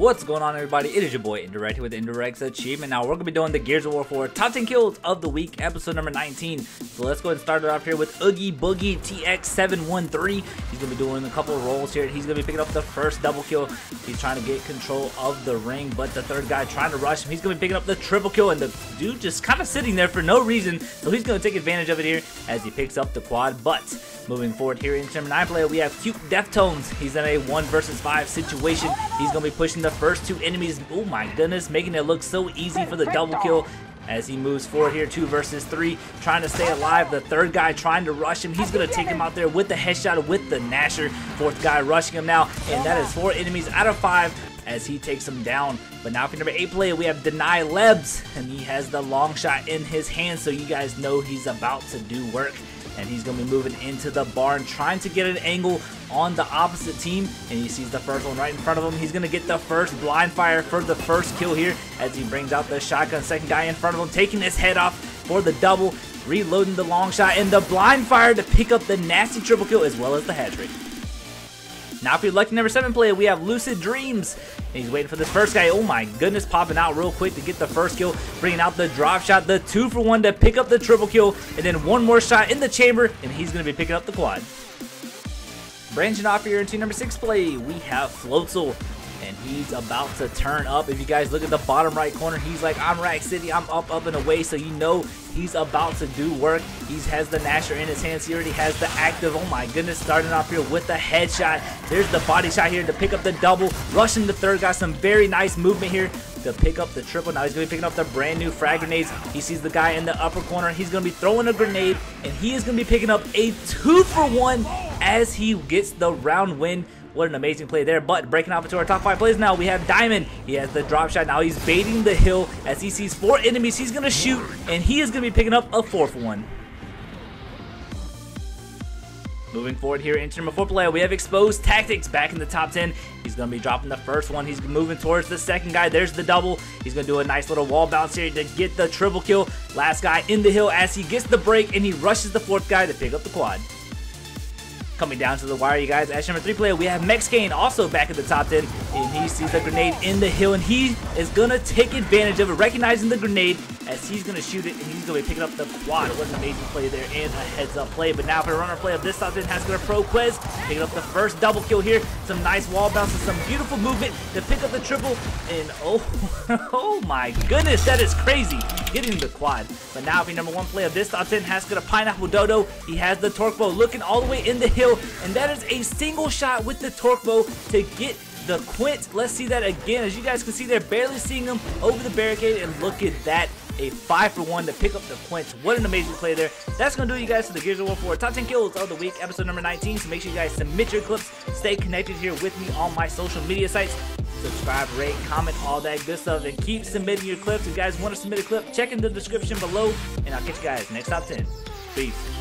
What's going on, everybody? It is your boy Indirect with Indirect's Achievement. Now we're gonna be doing the Gears of War 4 top 10 kills of the week, episode number 19. So let's go ahead and start it off here with Oogie Boogie TX713. He's gonna be doing a couple of rolls here. He's gonna be picking up the first double kill. He's trying to get control of the ring, but the third guy trying to rush him. He's gonna be picking up the triple kill, and the dude just kind of sitting there for no reason. So he's gonna take advantage of it here as he picks up the quad. But moving forward here in number 9 player, we have Cute Deathtones. He's in a 1 versus 5 situation. He's gonna be pushing the first two enemies. Oh my goodness, making it look so easy for the double kill as he moves forward here. 2 versus 3, trying to stay alive. The third guy trying to rush him. He's gonna take him out there with the headshot, with the nasher. Fourth guy rushing him now, and that is 4 enemies out of 5 as he takes him down. But now for number 8 player, we have Deny Lebs, and he has the long shot in his hand, so you guys know he's about to do work. And he's going to be moving into the barn, trying to get an angle on the opposite team. And he sees the first one right in front of him. He's going to get the first blind fire for the first kill here as he brings out the shotgun. Second guy in front of him, taking his head off for the double, reloading the long shot and the blind fire to pick up the nasty triple kill as well as the hat trick. Now if you're lucky, number 7 player, we have Lucid Dreams. And he's waiting for this first guy. Oh my goodness, popping out real quick to get the first kill, bringing out the drop shot, the 2 for 1 to pick up the triple kill, and then one more shot in the chamber, and he's going to be picking up the quad. Branching off here into number 6 play, we have Floatzel. And he's about to turn up. If you guys look at the bottom right corner, he's like, I'm Rack City, I'm up and away. So you know he's about to do work. He has the Nasher in his hands. He already has the active. Oh my goodness, starting off here with the headshot. There's the body shot here to pick up the double, rushing the third guy. Some very nice movement here to pick up the triple. Now he's going to be picking up the brand new frag grenades. He sees the guy in the upper corner. He's going to be throwing a grenade, and he is going to be picking up a 2 for 1 as he gets the round win. What an amazing play there. But breaking off into our top 5 plays now, we have Diamond. He has the drop shot. Now he's baiting the hill as he sees 4 enemies. He's going to shoot, and he is going to be picking up a 4 for 1. Moving forward here into number 4 player, we have Exposed Tactics back in the top 10. He's going to be dropping the first one. He's moving towards the second guy. There's the double. He's going to do a nice little wall bounce here to get the triple kill. Last guy in the hill as he gets the break, and he rushes the fourth guy to pick up the quad. Coming down to the wire, you guys, as number 3 player, we have Mexcain also back in the top 10, and he sees the grenade in the hill, and he is gonna take advantage of it, recognizing the grenade as he's gonna shoot it, and he's gonna be picking up the quad. What an amazing play there, and a heads up play. But now for the runner play of this top 10, has to go to Pro Quez, picking up the first double kill here. Some nice wall bounces, some beautiful movement to pick up the triple, and oh my goodness, that is crazy, getting the quad. But now for number 1 play of this top 10, has to go to Pineapple Dodo. He has the torque bow, looking all the way in the hill, and that is a single shot with the torque bow to get the quint. Let's see that again. As you guys can see, they're barely seeing him over the barricade, and look at that, a 5 for 1 to pick up the quint. What an amazing play there. That's gonna do it, you guys, for the Gears of War 4 top 10 kills of the week, episode number 19. So make sure you guys submit your clips. Stay connected here with me on my social media sites. Subscribe, rate, comment, all that good stuff, and keep submitting your clips. If you guys want to submit a clip, check in the description below, and I'll catch you guys next top 10. Peace.